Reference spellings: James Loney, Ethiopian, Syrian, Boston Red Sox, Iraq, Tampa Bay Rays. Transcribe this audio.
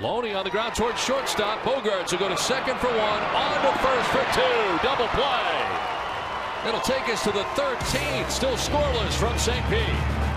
Loney on the ground towards shortstop. Bogaerts will go to second for one, on to first for two. Double play. It'll take us to the 13th, still scoreless from St. Pete.